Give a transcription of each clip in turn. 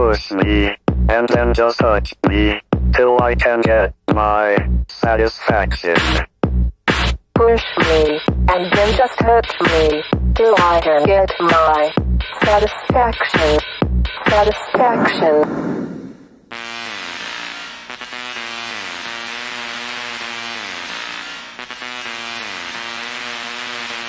push me, and then just touch me, till I can get my satisfaction. Push me, and then just touch me, till I can get my satisfaction. Push me, and then just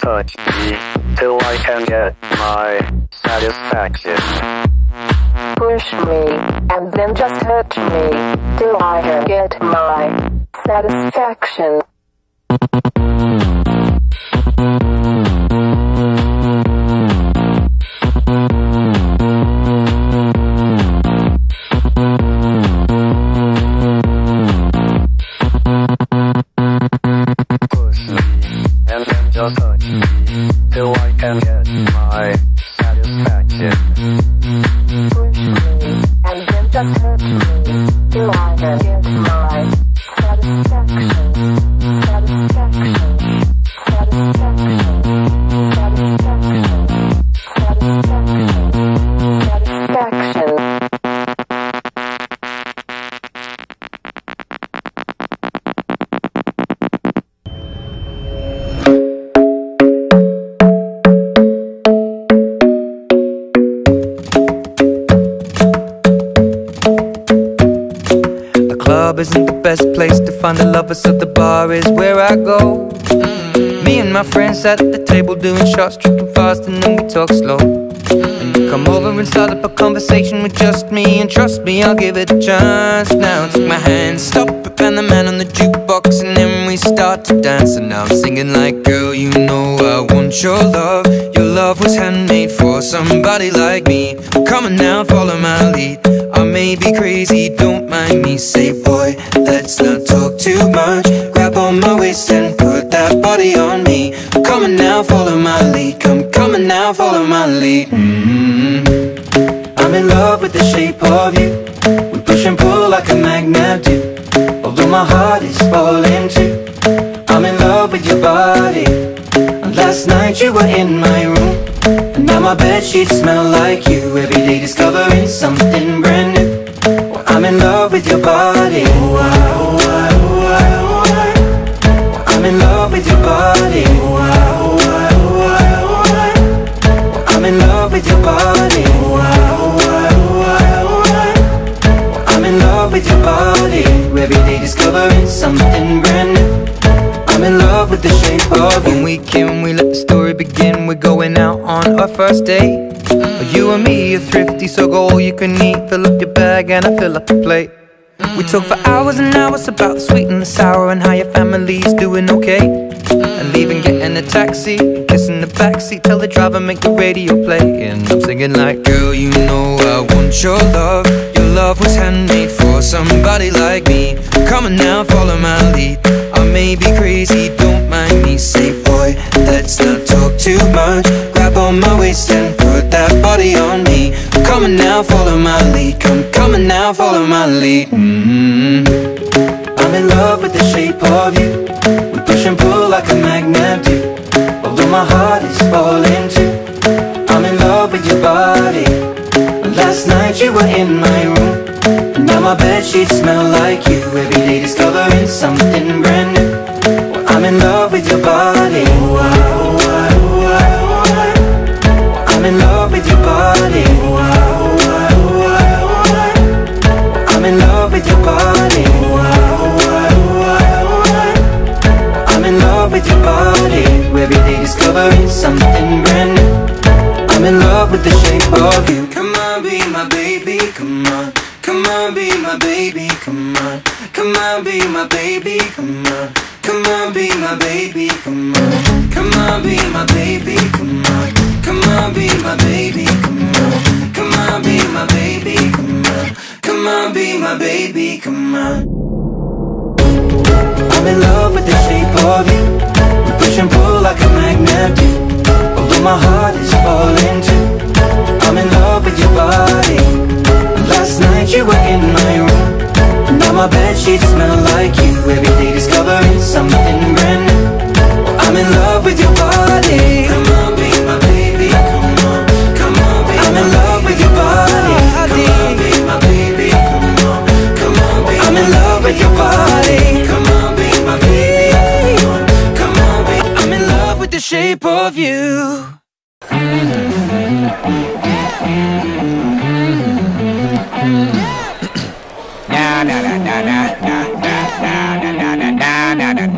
touch me, till I can get my satisfaction. Push me, and then just touch me, till I can get my satisfaction. Isn't the best place to find a lover, so the bar is where I go. Me and my friends sat at the table doing shots, tripping fast, and then we talk slow. And you come over and start up a conversation with just me, and trust me, I'll give it a chance. Now take my hand, stop it, and the man on the jukebox, and then we start to dance. And now I'm singing like, girl, you know I want your love. Your love was handmade for somebody like me. Come on now, follow my lead. I may be crazy, don't mind me. Say, boy, let's not talk too much. Grab on my waist and put that body on me. I'm coming now, follow my lead. I'm coming now, follow my lead. I'm in love with the shape of you. We push and pull like a magnet do. Although my heart is falling too, I'm in love with your body. And last night you were in my room, and now my bedsheets smell like you. Every day discovering something brand new. Well, I'm in love with your body. Oh, I, oh, I, oh, I, oh, I. Well, I'm in love with your body. Oh, I, oh, I, oh, I, oh, I. Well, I'm in love with your body. Oh, I, oh, I, oh, I, oh, I. Well, I'm in love with your body. Every day discovering something brand new. I'm in love with the shape of you. One weekend we let the story begin. We're going out on our first date. You and me are thrifty, so go all you can eat. Fill up your bag and I fill up the plate. We talk for hours and hours about the sweet and the sour, and how your family's doing okay. And leaving, getting a taxi, kissing the backseat. Tell the driver, make the radio play. And I'm singing like, girl, you know I want your love. Your love was handmade for somebody like me. Come on now, follow my lead. I may be crazy, don't mind me. Say, boy, let's not talk too much. Grab on my waist and put that body on me. I'm coming now, follow my lead. I'm coming now, follow my lead. I'm in love with the shape of you. We push and pull like a magnet do. Although my heart is falling too, I'm in love with your body. Last night you were in my room, and now my bedsheets smell like you. Every day discovering something brand new. Well, I'm in love with your body. Oh, I, oh, I, oh, I, oh, I. Well, I'm in love with your body. Oh, I, oh, I, oh, I, oh, I. Well, I'm in love with your body. Oh, I, oh, I, oh, I, oh, I. Well, I'm in love with your body. Every day discovering something brand new. I'm in love with the shape of you. Come on, be my baby, come on. Come on, be my baby, come on. Come on, be my baby, come on. Come on, be my baby, come on. Come on, be my baby, come on. Come on, be my baby, come on. Come on, be my baby, come on. Come on, be my baby, come on. I'm in love with the shape of you. We push and pull like a magnet do. Although my heart is falling too, I'm in love with your body. Last night you were in my room, and now my bedsheets smell like you. Every day discovering something brand new. I'm in love with your body. Come on, be my baby. Come on, come on, be I'm in love with your body. Come on, be my baby. Come on, come on, be I'm in love with your body. Come on, be my baby. Come on, come on, be I'm in love with the shape of you. 나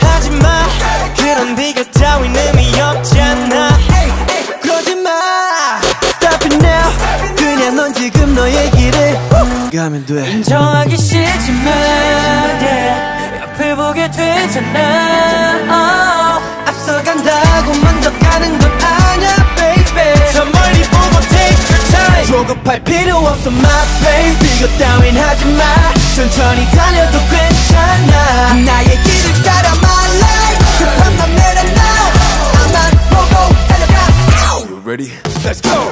하지마 그런 네가 따윈 의미 없잖아 그러지마 Stop it now 그냥 넌 지금 너의 길을 가면 돼 인정하기 싫지만 옆을 보게 되잖아 앞서간다고 먼저 가는 건 아냐 baby 저 멀리 보고 take your time 조급할 필요 없어 my baby 비교 따윈 하지마 천천히 달려도 괜찮아 나의 길을 따라 my life 급한 맘 내려놔 나만 보고 달려가 You ready? Let's go!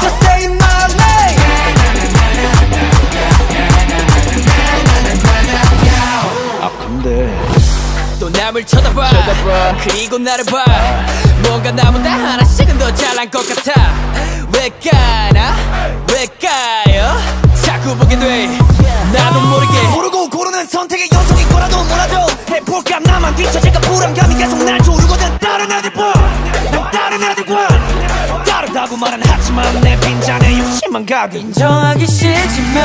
Just stay in my lane 아픈데 또 남을 쳐다봐 그리고 나를 봐 뭔가 나보다 하나씩은 더 잘난 것 같아 왜까나? 왜까요? 자꾸 보게 돼 나도 모르게 모르고 고르는 선택의 연속인 거라도 몰라도 해볼까 나만 뒤처질까 불안감이 계속 날 조르거든 다른 애들 봐 난 다른 애들과 다르다고 말은 하지만 내 빈잔에 욕심만 가득 인정하기 싫지만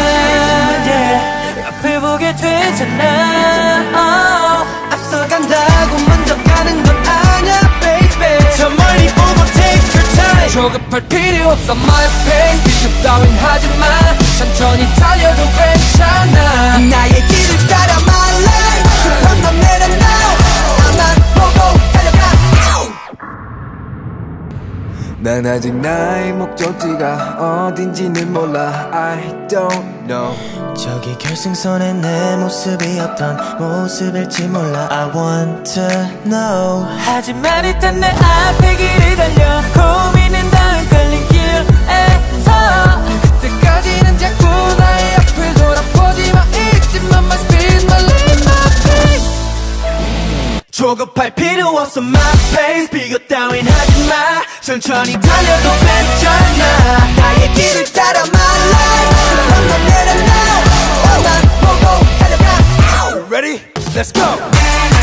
yeah. 옆을 보게 되잖아 oh. 앞서간다고 먼저 가는 건 아냐 baby 저 멀리 보고 take your time 조급할 필요 없어 my pace 비숍 따윈 하지마 천천히 달려도 괜찮아 나의 길을 따라 my life 급한 맘 내려놔 나만 보고 달려가 난 아직 나의 목적지가 어딘지는 몰라 I don't know 저기 결승선에 내 모습이 어떤 모습일지 몰라 I want to know 하지만 일단 내 앞에 길을 달려 고민은 다 헷갈린 길에서 그때까지는 자꾸 나의 앞을 돌아보지마 잊지만 my speed my lane my pace 조급할 필요 없어 my pace 비교 따윈 하지마 천천히 달려도 괜찮아 나의 길을 따라 my life 그럼 넌 내려놔 나만 보고 달려가 Ready? Let's go!